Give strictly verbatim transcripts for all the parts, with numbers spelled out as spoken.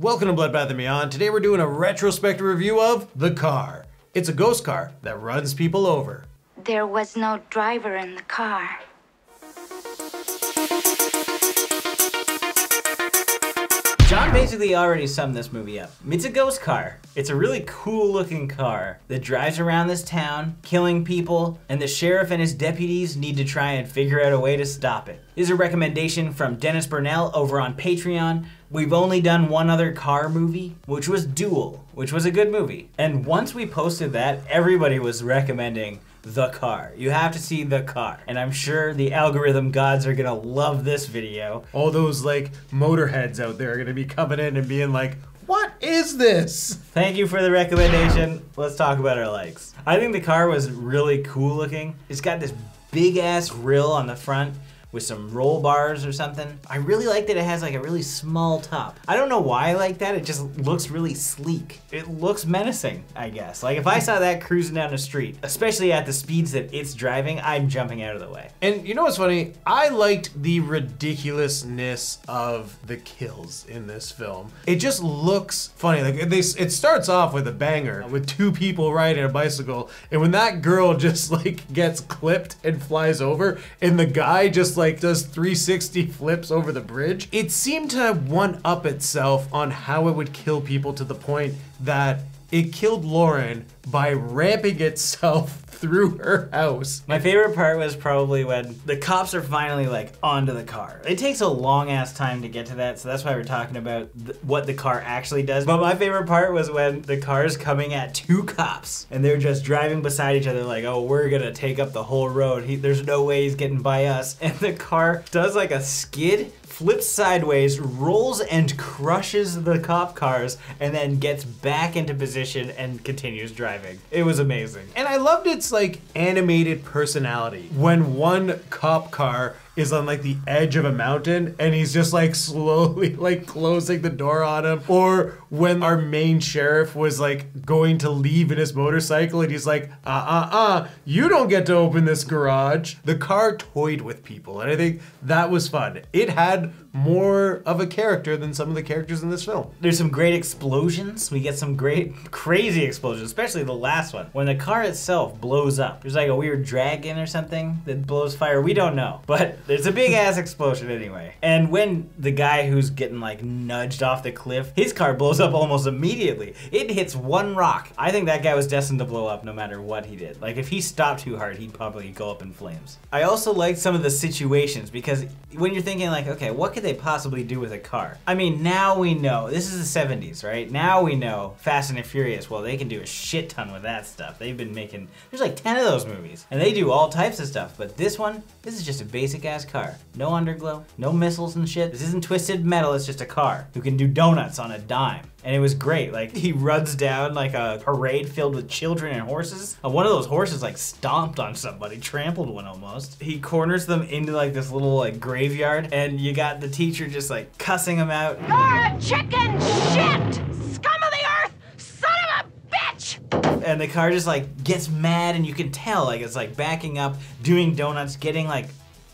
Welcome to Bloodbath and Beyond. Today we're doing a retrospective review of The Car. It's a ghost car that runs people over. There was no driver in the car. John basically already summed this movie up. It's a ghost car. It's a really cool looking car that drives around this town, killing people, and the sheriff and his deputies need to try and figure out a way to stop it. This is a recommendation from Dennis Burnell over on Patreon. We've only done one other car movie, which was Duel, which was a good movie. And once we posted that, everybody was recommending The Car. You have to see The Car. And I'm sure the algorithm gods are gonna love this video. All those like motorheads out there are gonna be coming in and being like, what is this? Thank you for the recommendation. Let's talk about our likes. I think The Car was really cool looking. It's got this big ass grill on the front with some roll bars or something. I really like that it has like a really small top. I don't know why I like that, it just looks really sleek. It looks menacing, I guess. Like if I saw that cruising down the street, especially at the speeds that it's driving, I'm jumping out of the way. And you know what's funny? I liked the ridiculousness of the kills in this film. It just looks funny. Like they, it starts off with a banger with two people riding a bicycle, and when that girl just like gets clipped and flies over, and the guy just like like does three sixty flips over the bridge. It seemed to one-up itself on how it would kill people to the point that it killed Lauren by ramping itself through her house. My favorite part was probably when the cops are finally like onto the car. It takes a long ass time to get to that, so that's why we're talking about th what the car actually does. But my favorite part was when the car's coming at two cops and they're just driving beside each other like, oh, we're gonna take up the whole road. He, there's no way he's getting by us. And the car does like a skid, flips sideways, rolls and crushes the cop cars, and then gets back into position and continues driving. It was amazing. And I loved its like animated personality. When one cop car is on like the edge of a mountain and he's just like slowly like closing the door on him. Or when our main sheriff was like going to leave in his motorcycle and he's like, uh, uh, uh, you don't get to open this garage. The car toyed with people and I think that was fun. It had more of a character than some of the characters in this film. There's some great explosions. We get some great crazy explosions, especially the last one. When the car itself blows up, there's like a weird dragon or something that blows fire. We don't know, but there's a big ass explosion anyway. And when the guy who's getting like nudged off the cliff, his car blows up almost immediately. It hits one rock. I think that guy was destined to blow up no matter what he did. Like if he stopped too hard, he'd probably go up in flames. I also liked some of the situations because when you're thinking like, okay, what could they possibly do with a car? I mean, now we know, this is the seventies, right? Now we know Fast and Furious, well, they can do a shit ton with that stuff. They've been making, there's like ten of those movies and they do all types of stuff. But this one, this is just a basic ass car. No underglow, no missiles and shit. This isn't Twisted Metal, it's just a car who can do donuts on a dime. And it was great. Like he runs down like a parade filled with children and horses. And one of those horses like stomped on somebody, trampled one almost. He corners them into like this little like graveyard and you got the teacher just like cussing him out. You're a chicken shit! Scum of the earth! Son of a bitch! And the car just like gets mad and you can tell like it's like backing up, doing donuts, getting like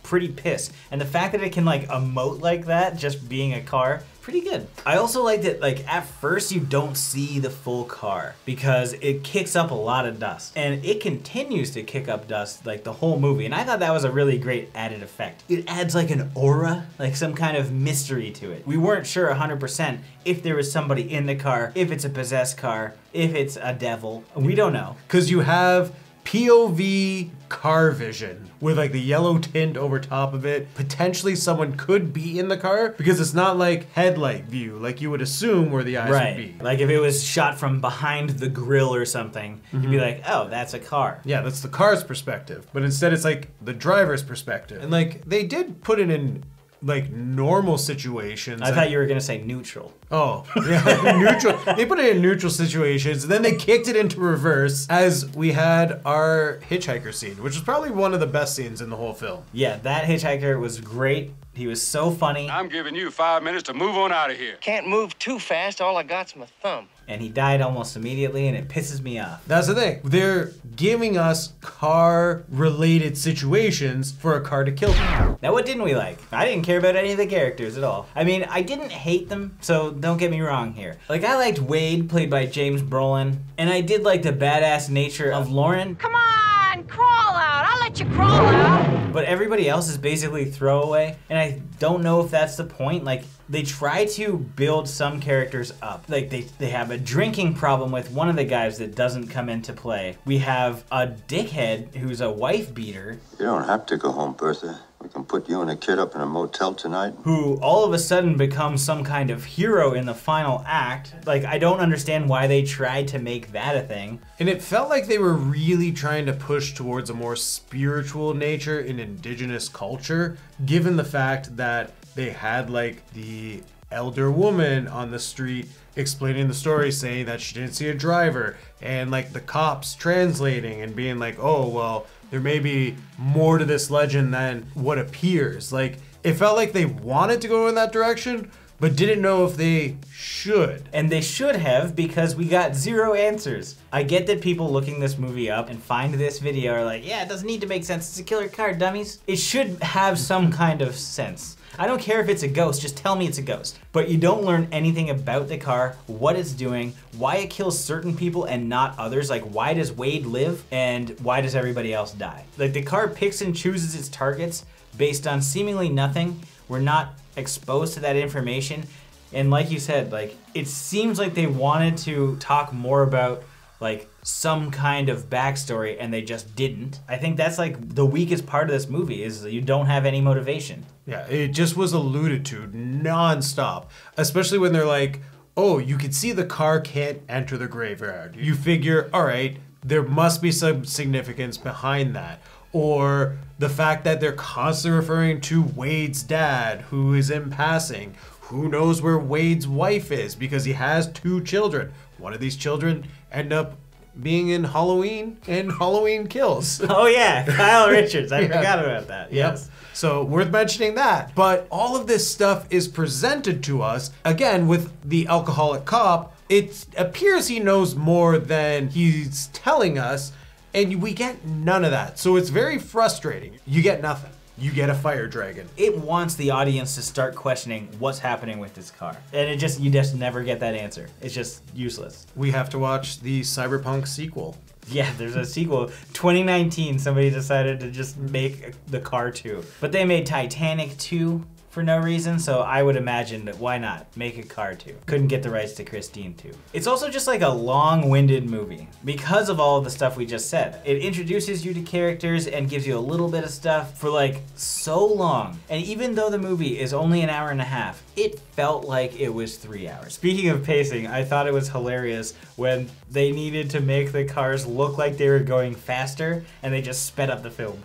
pretty pissed. And the fact that it can like emote like that, just being a car, pretty good. I also liked it, like at first you don't see the full car because it kicks up a lot of dust and it continues to kick up dust like the whole movie. And I thought that was a really great added effect. It adds like an aura, like some kind of mystery to it. We weren't sure one hundred percent if there was somebody in the car, if it's a possessed car, if it's a devil, we don't know. Cause you have P O V car vision with like the yellow tint over top of it. Potentially someone could be in the car because it's not like headlight view like you would assume where the eyes right. would be. Like if it was shot from behind the grill or something, mm-hmm. you'd be like, oh, that's a car. Yeah, that's the car's perspective. But instead it's like the driver's perspective. And like they did put it in like normal situations. I thought you were gonna say neutral. Oh, yeah, neutral. They put it in neutral situations, and then they kicked it into reverse as we had our hitchhiker scene, which was probably one of the best scenes in the whole film. Yeah, that hitchhiker was great. He was so funny. I'm giving you five minutes to move on out of here. Can't move too fast, all I got's my thumb. and he died almost immediately, and it pisses me off. That's the thing. They're giving us car-related situations for a car to kill people. Now, what didn't we like? I didn't care about any of the characters at all. I mean, I didn't hate them, so don't get me wrong here. Like, I liked Wade, played by James Brolin, and I did like the badass nature of Lauren. Come on, crawl out. I'll let you crawl out. But everybody else is basically throwaway, and I don't know if that's the point. Like, they try to build some characters up. Like, they, they have a drinking problem with one of the guys that doesn't come into play. We have a dickhead who's a wife beater. You don't have to go home, Bertha. We can put you and a kid up in a motel tonight. Who all of a sudden becomes some kind of hero in the final act. Like, I don't understand why they tried to make that a thing. And it felt like they were really trying to push towards a more spiritual nature in indigenous culture, given the fact that they had, like, the elder woman on the street explaining the story, saying that she didn't see a driver, and, like, the cops translating and being like, oh, well, there may be more to this legend than what appears. Like, it felt like they wanted to go in that direction, but didn't know if they should. And they should have, because we got zero answers. I get that people looking this movie up and find this video are like, yeah, it doesn't need to make sense. It's a killer car, dummies. It should have some kind of sense. I don't care if it's a ghost, just tell me it's a ghost. But you don't learn anything about the car, what it's doing, why it kills certain people and not others. Like, why does Wade live and why does everybody else die? Like, the car picks and chooses its targets based on seemingly nothing. We're not exposed to that information. And like you said, like, it seems like they wanted to talk more about, like, some kind of backstory, and they just didn't. I think that's, like, the weakest part of this movie, is you don't have any motivation. Yeah, it just was alluded to nonstop, especially when they're like, oh, you can see the car can't enter the graveyard. You figure, all right, there must be some significance behind that. Or the fact that they're constantly referring to Wade's dad, who is in passing. Who knows where Wade's wife is, because he has two children. One of these children end up being in Halloween and Halloween Kills. Oh yeah, Kyle Richards. I yeah. forgot about that. Yes. Yep. So worth mentioning that. But all of this stuff is presented to us, again, with the alcoholic cop. It appears he knows more than he's telling us, and we get none of that. So it's very frustrating. You get nothing. You get a fire dragon. It wants the audience to start questioning what's happening with this car. And it just, you just never get that answer. It's just useless. We have to watch the Cyberpunk sequel. Yeah, there's a sequel. twenty nineteen, somebody decided to just make the car two. But they made Titanic two for no reason, so I would imagine that why not make a car two. Couldn't get the rights to Christine two. It's also just like a long-winded movie because of all of the stuff we just said. It introduces you to characters and gives you a little bit of stuff for, like, so long. And even though the movie is only an hour and a half, it felt like it was three hours. Speaking of pacing, I thought it was hilarious when they needed to make the cars look like they were going faster and they just sped up the film.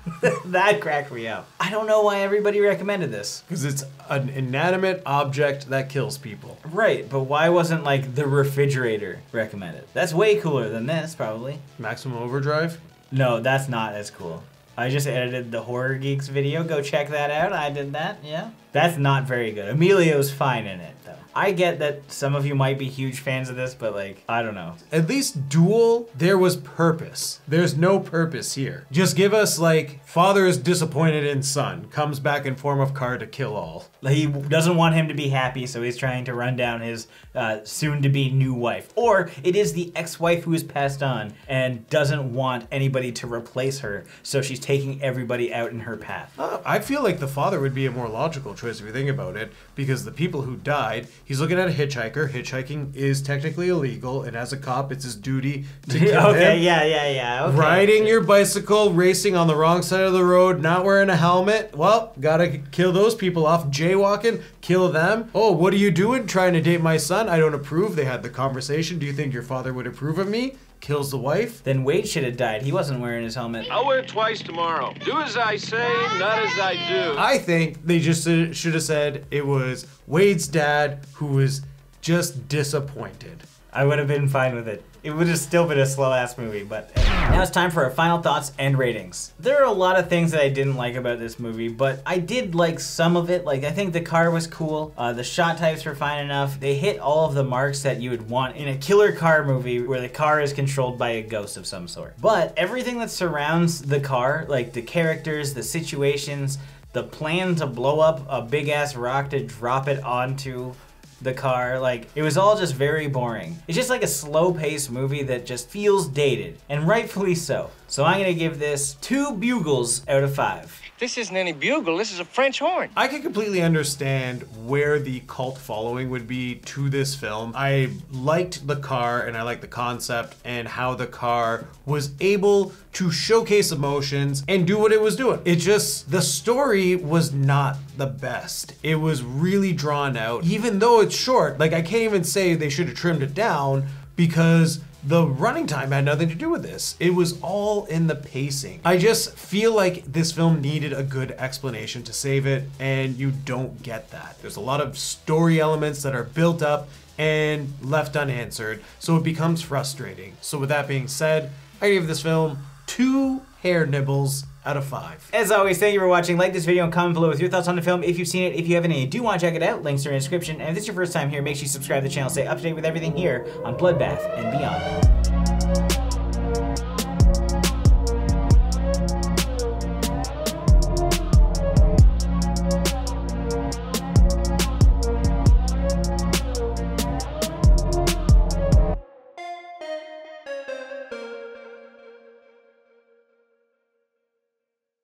That cracked me up. I don't know why everybody recommended this. Because it's an inanimate object that kills people. Right, but why wasn't, like, the refrigerator recommended? That's way cooler than this, probably. Maximum Overdrive? No, that's not as cool. I just edited the Horror Geeks video. Go check that out. I did that, yeah. That's not very good. Emilio's fine in it, though. I get that some of you might be huge fans of this, but, like, I don't know. At least Duel, there was purpose. There's no purpose here. Just give us, like, father is disappointed in son, comes back in form of car to kill all. He doesn't want him to be happy, so he's trying to run down his uh, soon-to-be new wife. Or it is the ex-wife who has passed on and doesn't want anybody to replace her, so she's taking everybody out in her path. Uh, I feel like the father would be a more logical choice if you think about it, because the people who died, he's looking at a hitchhiker. Hitchhiking is technically illegal, and as a cop, it's his duty to kill okay, him. Yeah, yeah, yeah. Okay. Riding your bicycle, racing on the wrong side of the road, not wearing a helmet. Well, gotta kill those people off. Jaywalking, kill them. Oh, what are you doing trying to date my son? I don't approve. They had the conversation. Do you think your father would approve of me? Kills the wife. Then Wade should have died. He wasn't wearing his helmet. I'll wear it twice tomorrow. Do as I say, not as I do. I think they just should have said it was Wade's dad who was just disappointed. I would have been fine with it. It would have still been a slow-ass movie, but... Now it's time for our final thoughts and ratings. There are a lot of things that I didn't like about this movie, but I did like some of it. Like, I think the car was cool. Uh, the shot types were fine enough. They hit all of the marks that you would want in a killer car movie where the car is controlled by a ghost of some sort. But everything that surrounds the car, like the characters, the situations, the plan to blow up a big-ass rock to drop it onto the car, like, it was all just very boring. It's just like a slow-paced movie that just feels dated, and rightfully so. So I'm gonna give this two bugles out of five. This isn't any bugle, this is a French horn. I can completely understand where the cult following would be to this film. I liked the car, and I liked the concept, and how the car was able to showcase emotions and do what it was doing. It just, the story was not the best. It was really drawn out. Even though it's short, like, I can't even say they should have trimmed it down, because the running time had nothing to do with this. It was all in the pacing. I just feel like this film needed a good explanation to save it, and you don't get that. There's a lot of story elements that are built up and left unanswered, so it becomes frustrating. So with that being said, I give this film two hair nibbles out of five. As always, thank you for watching. Like this video and comment below with your thoughts on the film if you've seen it. If you haven't any, do want to check it out. Links are in the description. And if this is your first time here, make sure you subscribe to the channel. Stay up to date with everything here on Bloodbath and Beyond.